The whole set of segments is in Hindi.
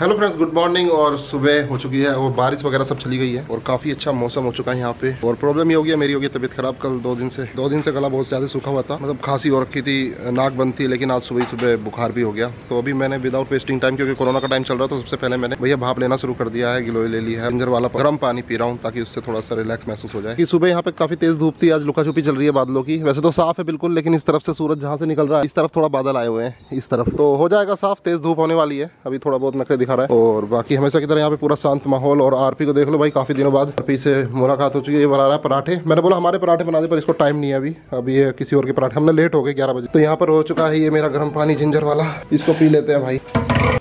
Hello friends, good morning. और सुबह हो चुकी है और बारिश वगैरह सब चली गई है और काफी अच्छा मौसम हो चुका है यहाँ पे। और प्रॉब्लम ये हो गया मेरी होगी तबीयत खराब। कल दो दिन से गला बहुत ज्यादा सूखा हुआ था, मतलब खांसी हो रखी थी, नाक बंद थी, लेकिन आज सुबह बुखार भी हो गया। तो अभी मैंने विदाउट वेस्टिंग टाइम, क्योंकि कोरोना का टाइम चल रहा था, तो सबसे पहले मैंने भैया भाप लेना शुरू कर दिया है। गिलोय ले ली है, जिंजर वाला गर्म पानी पी रहा हूँ ताकि उससे थोड़ा सा रिलैक्स महसूस हो जाए। कि सुबह यहाँ पे काफी तेज धूप थी, आज लुकाछुपी चल रही है बादलों की। वैसे तो साफ है बिल्कुल, लेकिन इस तरफ से सूरज जहाँ से निकल रहा है इस तरफ थोड़ा बादल आए हुए हैं, इस तरफ तो हो जाएगा साफ। तेज धूप होने वाली है, अभी थोड़ा बहुत नखरे दिखा रहा है। और बाकी हमेशा की तरह यहाँ पे पूरा शांत माहौल। और आरपी को देख लो भाई, काफी दिनों बाद आरपी से मुलाकात हो चुकी है। ये बना रहा है पराठे। मैंने बोला हमारे पराठे बना दे, पर इसको टाइम नहीं है अभी ये किसी और के पराठे। हमने लेट हो गए 11 बजे। तो यहाँ पर हो चुका है ये मेरा गर्म पानी जिंजर वाला, इसको पी लेते हैं भाई।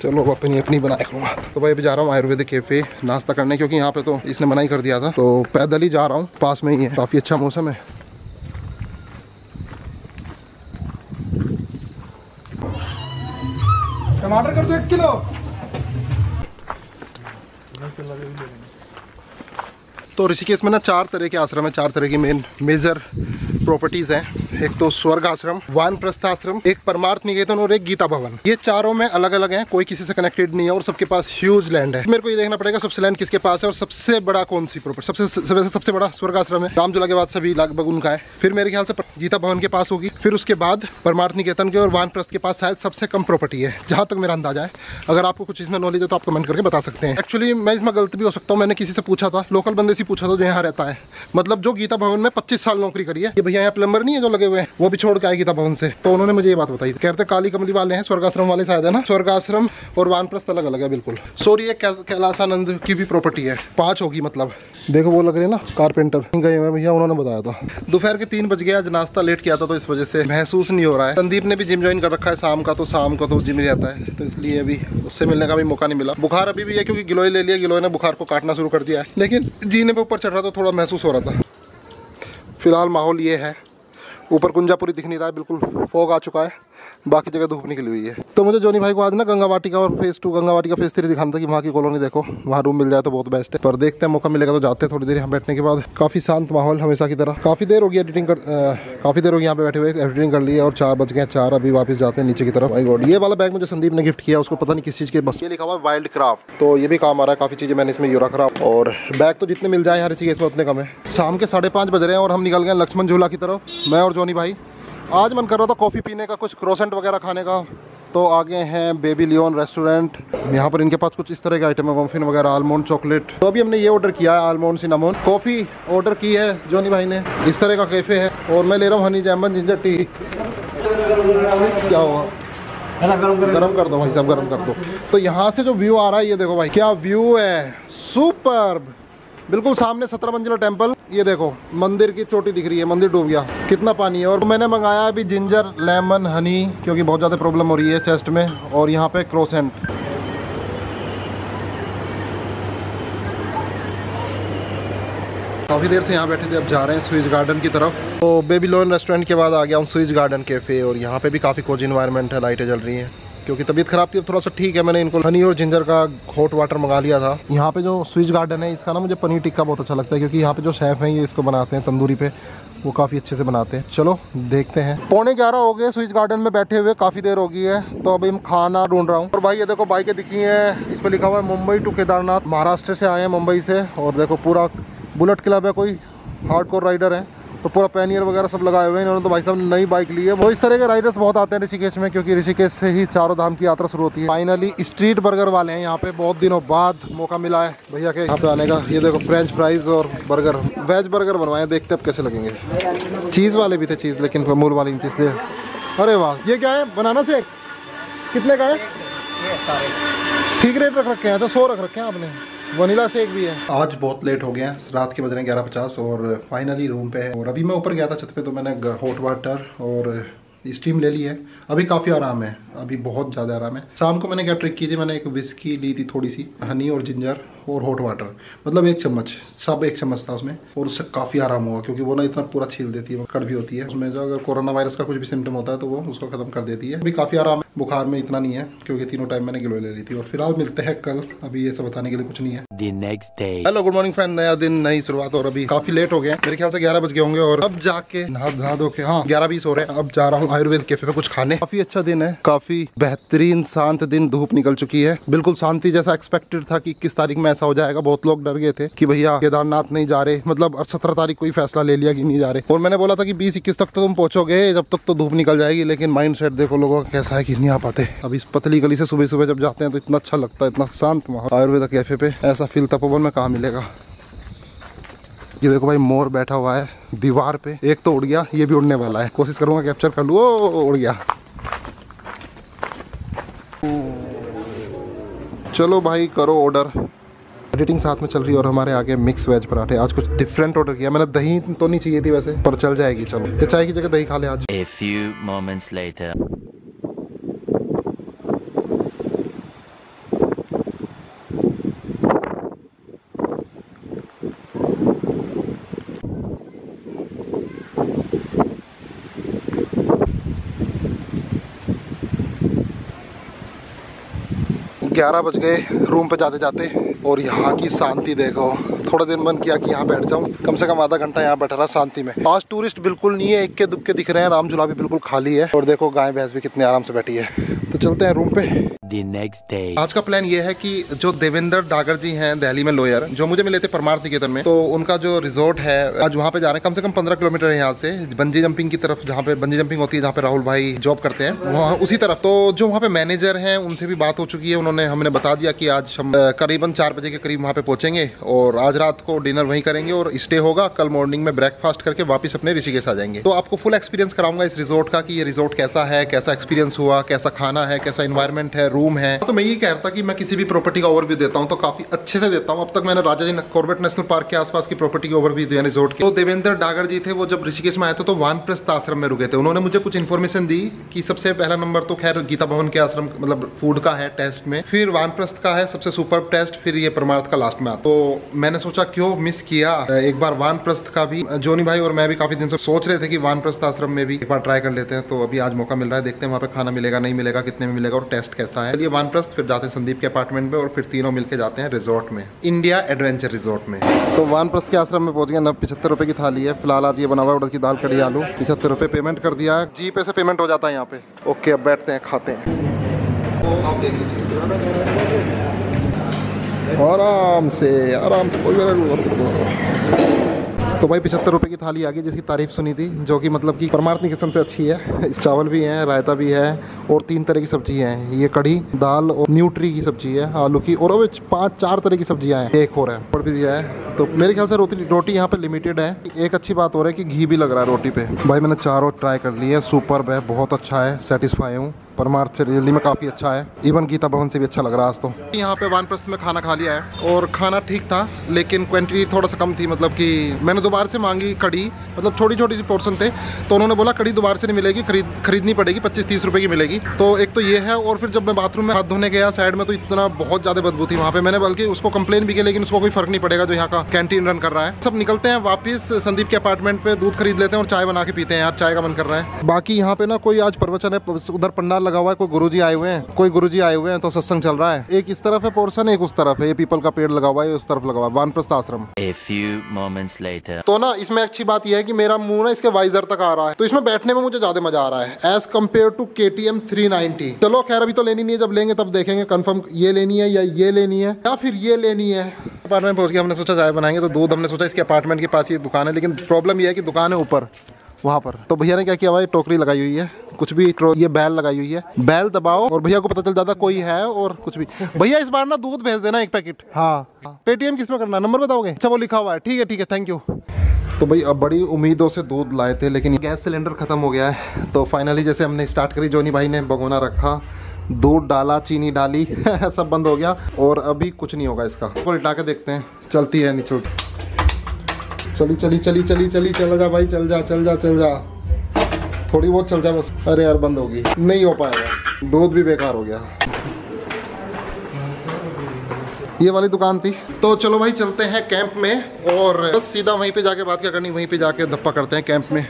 चलो अपनी बना लूँगा। तो भाई अभी जा रहा हूँ आयुर्वेदिक कैफे नाश्ता करने, क्योंकि यहाँ पे तो इसने मना ही कर दिया था। तो पैदल ही जा रहा हूँ, पास में ही है, काफी अच्छा मौसम है। टमाटर कर दो 1 किलो। तो ऋषिकेश में ना 4 तरह के आश्रम है, 4 तरह की मेन मेजर प्रॉपर्टीज हैं। एक तो स्वर्ग आश्रम, वानप्रस्थ आश्रम, एक परमार्थ निकेतन और एक गीता भवन। ये चारों में अलग अलग हैं, कोई किसी से कनेक्टेड नहीं है और सबके पास ह्यूज लैंड है। मेरे को ये देखना पड़ेगा सबसे लैंड किसके पास है और सबसे बड़ा कौन सी प्रॉपर्टी। सबसे बड़ा स्वर्ग आश्रम है, रामझुला के बाद सभी लगभग उनका है। फिर मेरे ख्याल से गीता भवन के पास होगी, फिर उसके बाद परमार्थ निकेतन के और वानप्रस्थ के पास शायद सबसे कम प्रॉपर्टी है, जहाँ तक मेरा अंदाजा है। अगर आपको कुछ इसमें नॉलेज है तो आप कमेंट करके बता सकते हैं। एक्चुअली मैं इसमें गलत भी हो सकता हूँ। मैंने किसी से पूछा था, लोकल बंदे से पूछा था जो यहाँ रहता है, मतलब जो गीता भवन में 25 साल नौकरी करी है। ये भैया यहाँ प्लम्बर नहीं है जो लगे हुए हैं, वो भी छोड़ के आए गीता भवन से। तो उन्होंने मुझे ये बात बताई, कहते काली कमली वाले हैं स्वर्गाश्रम वाले शायद, है ना। स्वर्गाश्रम और वानप्रस्थ अलग अलग है बिल्कुल। सॉरी, ये कैलाशानंद की भी प्रॉपर्टी है, 5 होगी मतलब। देखो वो लग रहे हैं ना कारपेंटर, गए हुए भैया, उन्होंने बताया था। दोपहर के 3 बज गए, नाश्ता लेट किया था तो इस वजह से महसूस नहीं हो रहा है। संदीप ने भी जिम ज्वाइन कर रखा है शाम का तो जिम रहता है, तो इसलिए अभी उससे मिलने का भी मौका नहीं मिला। बुखार अभी भी है क्योंकि गिलोय ले लिया, गिलोय ने बुखार को काटना शुरू कर दिया है, लेकिन जीने पे ऊपर चढ़ रहा था, थोड़ा महसूस हो रहा था। फिलहाल माहौल ये है, ऊपर कुंजा पूरी दिख नहीं रहा है, बिल्कुल फॉग आ चुका है, बाकी जगह धूप निकली हुई है। तो मुझे जोनी भाई को आज ना गंगा वाटिका और फेज 2 गंगा वाटिका फेज 3 दिखाना था कि वहाँ की कॉलोनी देखो, वहाँ रूम मिल जाए तो बहुत बेस्ट है। पर देखते हैं, मौका मिलेगा तो जाते हैं। थोड़ी देर यहाँ बैठने के बाद काफी शांत माहौल हमेशा की तरह। काफी देर होगी यहाँ पे बैठे हुए, एडिटिंग कर ली है और 4 बज गए 4। अभी वापस जाते हैं नीचे की तरफ। माय गॉड, ये वाला बैग मुझे संदीप ने गिफ्ट किया, उसको पता नहीं किस चीज़ के, बस ये लिखा हुआ है वाइल्डक्राफ्ट, तो ये भी काम आ रहा है। काफी चीज़ें मैंने इसमें रख रहा हूँ। और बैग तो जितने मिल जाए हर इसी केस में उतने कम है। शाम के 5:30 बज रहे हैं और हम निकल गए लक्ष्मण झूला की तरफ, मैं और जोनी भाई। आज मन कर रहा था कॉफ़ी पीने का, कुछ क्रोसेंट वगैरह खाने का। तो आगे हैं बेबीलियन रेस्टोरेंट, यहाँ पर इनके पास कुछ इस तरह के आइटम है, मफिन वगैरह, आलमंड चॉकलेट। तो अभी हमने ये ऑर्डर किया है, आलमंड सिनामोन। कॉफ़ी ऑर्डर की है जोनी भाई ने, इस तरह का कैफ़े है। और मैं ले रहा हूँ हनी जैमन जिंजर टी। क्या हुआ, गरम कर दो भाई साहब, गरम कर दो। तो यहाँ से जो व्यू आ रहा है, ये देखो भाई क्या व्यू है, सुपर्ब। बिल्कुल सामने 17 मंजिला टेम्पल, ये देखो मंदिर की चोटी दिख रही है, मंदिर डूब गया, कितना पानी है। और मैंने मंगाया अभी जिंजर लेमन हनी, क्योंकि बहुत ज़्यादा प्रॉब्लम हो रही है चेस्ट में। और यहाँ पे क्रोसेंट, काफ़ी देर से यहाँ बैठे थे, अब जा रहे हैं स्विस गार्डन की तरफ। तो बेबीलोन रेस्टोरेंट के बाद आ गया हूँ स्विस गार्डन कैफ़े, और यहाँ पे भी काफ़ी कोजी इन्वायरमेंट है, लाइटें जल रही हैं। क्योंकि तबीयत खराब थी, अब थोड़ा सा ठीक है। मैंने इनको हनी और जिंजर का हॉट वाटर मंगा लिया था। यहाँ पे जो स्विच गार्डन है, इसका ना मुझे पनीर टिक्का बहुत अच्छा लगता है, क्योंकि यहाँ पे जो शेफ़ हैं ये इसको बनाते हैं तंदूरी पे, वो काफ़ी अच्छे से बनाते हैं। चलो देखते हैं। 11:15 हो गए स्विच गार्डन में बैठे हुए, काफ़ी देर हो गई है। तो अभी हम खाना ढूंढ रहा हूँ। और भाई ये देखो बाइकें दिखी हैं, इस पर लिखा हुआ है मुंबई टू केदारनाथ, महाराष्ट्र से आए हैं मुंबई से। और देखो पूरा बुलेट क्लब है, कोई हार्डकोर राइडर है, तो पूरा पैनियर वगैरह सब लगाए हुए हैं इन्होंने। तो भाई साहब नई बाइक ली है। वो इस तरह के राइडर्स बहुत आते हैं ऋषिकेश में, क्योंकि ऋषिकेश से ही चारों धाम की यात्रा शुरू होती है। फाइनली स्ट्रीट बर्गर वाले हैं यहाँ पे, बहुत दिनों बाद मौका मिला है भैया के यहाँ पे आने का। ये देखो फ्रेंच फ्राइज और बर्गर, वेज बर्गर बनवाए, देखते अब कैसे लगेंगे। चीज़ वाले भी थे चीज़, लेकिन अमूल वाली नहीं थी इसलिए। अरे वाह, ये क्या है, बनाना शेक कितने का है? ठीक रेट रख रखे हैं, अच्छा 100 रख रखे हैं आपने। वनीला शेक भी है। आज बहुत लेट हो गया है, रात के बज रहे हैं 11:50 और फाइनली रूम पे है। और अभी मैं ऊपर गया था छत पे, तो मैंने हॉट वाटर और स्टीम ले ली है। अभी काफ़ी आराम है, अभी बहुत ज़्यादा आराम है। शाम को मैंने क्या ट्रिक की थी, मैंने एक विस्की ली थी थोड़ी सी, हनी और जिंजर और हॉट वाटर, मतलब 1 चम्मच, सब 1 चम्मच था उसमें। और उससे काफ़ी आराम हुआ, क्योंकि वो ना इतना पूरा छील देती है, कड़वी होती है उसमें, जो अगर कोरोना वायरस का कुछ भी सिम्टम होता है तो वो उसको ख़त्म कर देती है। अभी काफ़ी आराम है, बुखार में इतना नहीं है, क्योंकि तीनों टाइम मैंने गिलोय ले ली थी। और फिलहाल मिलते हैं कल, अभी ये सब बताने के लिए कुछ नहीं है। the next day. Hello good morning friend, नया दिन नई शुरुआत और अभी काफी लेट हो गए, मेरे ख्याल से 11 बज गए होंगे और अब जाके नहा धो के, हाँ 11:20 हो रहे हैं, अब जा रहा हूँ आयुर्वेद कैफे पे कुछ खाने। काफी अच्छा दिन है, काफी बेहतरीन शांत दिन, धूप निकल चुकी है, बिल्कुल शांति जैसा एक्सपेक्टेड था कि 21 तारीख में ऐसा हो जाएगा। बहुत लोग डर गए थे कि भैया केदारनाथ नहीं जा रहे, मतलब 17 तारीख को ही फैसला ले लिया कि नहीं जा रहे, और मैंने बोला था कि 20-21 तक तो तुम पहुंचोगे, जब तक तो धूप निकल जाएगी, लेकिन माइंड सेट देखो लोगों का कैसा है कि नहीं आ पाते। अब इस पतली गली से सुबह सुबह जब जाते हैं तो इतना अच्छा लगता है, इतना शांत माहौल। आयुर्वेदा कैफे पे ऐसा फील तपोवन में कहाँ मिलेगा। ये देखो भाई मोर बैठा हुआ है दीवार पे, एक तो उड़ गया, ये भी उड़ने वाला है, कोशिश करूंगा कैप्चर कर लूँ। उड़ गया। चलो भाई करो ऑर्डर। एडिटिंग साथ में चल रही है और हमारे आगे मिक्स वेज पराठे। आज कुछ डिफरेंट ऑर्डर किया मैंने, दही तो नहीं चाहिए थी वैसे पर चल जाएगी, चलो चाय की जगह दही खा ले आज। A few moments later. ग्यारह बज गए रूम पे जाते जाते, और यहाँ की शांति देखो। थोड़ा दिन मन किया कि यहाँ बैठ जाऊँ, कम से कम आधा घंटा यहाँ बैठा रहा शांति में। आज टूरिस्ट बिल्कुल नहीं है, इक्के दुक्के दिख रहे हैं, रामझूला भी बिल्कुल खाली है, और देखो गाय भैंस भी कितने आराम से बैठी है। तो चलते हैं रूम पे। The next day. आज का प्लान ये है कि जो देवेंद्र डागर जी हैं दिल्ली में लॉयर, जो मुझे मिले थे परमार्थ निकेतन में, तो उनका जो रिजॉर्ट है आज वहाँ पे जा रहे हैं। कम से कम 15 किलोमीटर है यहाँ से, बंजी जंपिंग की तरफ, जहाँ पे बंजी जंपिंग होती है, जहाँ पे राहुल भाई जॉब करते हैं, वहाँ उसी तरफ। तो जो वहाँ पे मैनेजर है उनसे भी बात हो चुकी है, उन्होंने हमने बता दिया कि आज हम करीबन 4 बजे के करीब वहाँ पे पहुँचेंगे और आज रात को डिनर वहीं करेंगे और स्टे होगा, कल मॉर्निंग में ब्रेकफास्ट करके वापस अपने ऋषिकेश आ जाएंगे। तो आपको फुल एक्सपीरियंस कराऊंगा इस रिजॉर्ट का कि ये रिजॉर्ट कैसा है, कैसा एक्सपीरियंस हुआ, कैसा खाना है, कैसा इन्वायरमेंट है, रूम है। तो मैं ये कह रहा था कि मैं किसी भी प्रॉपर्टी का ओवरव्यू देता हूँ तो काफी अच्छे से देता हूँ। अब तक मैंने राजा जी कॉर्बेट नेशनल पार्क के आसपास की प्रॉपर्टी के ओवरव्यू दिया रिजॉर्ट के। तो देवेंद्र डागर जी थे, वो जब ऋषिकेश में आए थे तो वानप्रस्थ आश्रम में रुके थे। उन्होंने मुझे कुछ इन्फॉर्मेशन दी कि सबसे पहला नंबर तो खैर गीता भवन के आश्रम मतलब फूड का है टेस्ट में, फिर वानप्रस्थ का है सबसे सुपर टेस्ट, फिर ये परमार्थ का लास्ट में। तो मैंने सोचा क्यों मिस किया एक बार वानप्रस्थ का भी। जोनी भाई और मैं भी काफी दिन से सोच रहे थे कि वानप्रस्थ आश्रम में भी एक बार ट्राई कर लेते हैं, तो अभी आज मौका मिल रहा है, देखते हैं वहाँ पे खाना मिलेगा नहीं मिलेगा, कितने में मिलेगा और टेस्ट कैसा। चलिए वानप्रस्थ, फिर जाते हैं संदीप के अपार्टमेंट में, और फिर तीनों मिलके जाते हैं रिजॉर्ट में, इंडिया एडवेंचर रिजॉर्ट में। तो वानप्रस्थ के आश्रम में पहुंच गए। 75 रुपए की थाली है फिलहाल आज, ये बना हुआ उड़द की दाल कड़ी आलू, 75 रुपए पेमेंट कर दिया, जी पे से पेमेंट हो जाता है यहाँ पे। ओके अब बैठते हैं खाते हैं आराम से तो भाई 75 रुपए की थाली आ गई, जिसकी तारीफ सुनी थी, जो कि मतलब कि परमार्थ निकेतन से अच्छी है। चावल भी है, रायता भी है, और 3 तरह की सब्जी है, ये कढ़ी दाल और न्यूट्री की सब्जी है, आलू की, और 5-4 तरह की सब्जियां हैं, एक हो रहा है पड़ भी दिया है। तो मेरे ख्याल से रोटी यहाँ पे लिमिटेड है। एक अच्छी बात हो रही है कि घी भी लग रहा है रोटी पे। भाई मैंने चारों ट्राई कर ली है, सुपर्ब है, बहुत अच्छा है, सेटिस्फाई हूँ। परमार्थ से दिल्ली में काफ़ी अच्छा है, इवन गीता भवन से भी अच्छा लग रहा है आज। तो यहाँ पे वानप्रस्थ में खाना खा लिया है और खाना ठीक था, लेकिन क्वांटिटी थोड़ा सा कम थी, मतलब कि मैंने दोबारा से मांगी कड़ी, मतलब छोटी छोटी सी पोर्शन थे, तो उन्होंने बोला कड़ी दोबारा से नहीं मिलेगी, खरीदनी पड़ेगी, 25-30 रुपये की मिलेगी। तो एक तो ये है, और फिर जब मैं बाथरूम में हाथ धोने गया साइड में, तो इतना बहुत ज़्यादा बदबू थी वहाँ पर। मैंने बल्कि उसको कंप्लेन भी किया, लेकिन उसको कोई फ़र्क नहीं पड़ेगा जो यहाँ का कैंटीन रन कर रहा है। सब निकलते हैं वापस संदीप के अपार्टमेंट पर, दूध खरीद लेते हैं और चाय बना के पीते हैं, यार चाय का मन कर रहा है। बाकी यहाँ पे ना कोई आज प्रवचन है, उधर पंडाल लगा हुआ है, कोई गुरुजी आए हुए हैं, तो सत्संग चल रहा है। एक इस तरफ है पोर्शन, एक उस तरफ है, ये पीपल का पेड़ लगा हुआ है, उस तरफ लगा हुआ है वानप्रस्थ आश्रम। A few moments later. तो ना इसमें अच्छी बात यह है कि मेरा मुंह ना इसके वाइजर तक आ रहा है, तो इसमें बैठने में मुझे ज्यादा मजा आ रहा है एज कम्पेयर टू KTM 390। चलो खैर अभी तो लेनी नहीं है, जब लेंगे तब देखेंगे कंफर्म ये लेनी है या ये लेनी है या फिर ये लेनी है। अपार्टमेंट पहुंच गया, हमने सोचा चाय बनाएंगे, तो दूध हमने सोचा इसके अपार्टमेंट के पास ये दुकान है, लेकिन प्रॉब्लम ये है कि दुकान है ऊपर वहाँ पर। तो भैया ने क्या किया, भाई टोकरी लगाई हुई है, कुछ भी ये बैल लगाई हुई है, बैल दबाओ और भैया को पता चल जाता कोई है और कुछ भी। भैया इस बार ना दूध भेज देना 1 पैकेट। हाँ पेटीएम किस में करना, नंबर बताओगे? अच्छा वो लिखा हुआ है, ठीक है थैंक यू। तो भाई अब बड़ी उम्मीदों से दूध लाए थे, लेकिन गैस सिलेंडर खत्म हो गया है। तो फाइनली जैसे हमने स्टार्ट करी, जोनी भाई ने भगोना रखा, दूध डाला, चीनी डाली, सब बंद हो गया, और अभी कुछ नहीं होगा इसका। उल्टा के देखते हैं चलती है निचोड़। चली चल जा भाई, चल जा थोड़ी बहुत चल जा बस। अरे यार बंद होगी, नहीं हो पाएगा, दूध भी बेकार हो गया। ये वाली दुकान थी। तो चलो भाई चलते हैं कैंप में, और बस सीधा वहीं पे जाके बात क्या करनी, वहीं पे जाके धप्पा करते हैं कैंप में।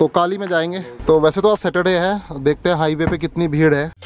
तो काली में जाएंगे। तो वैसे तो आज सैटरडे है, देखते हैं हाईवे पे कितनी भीड़ है।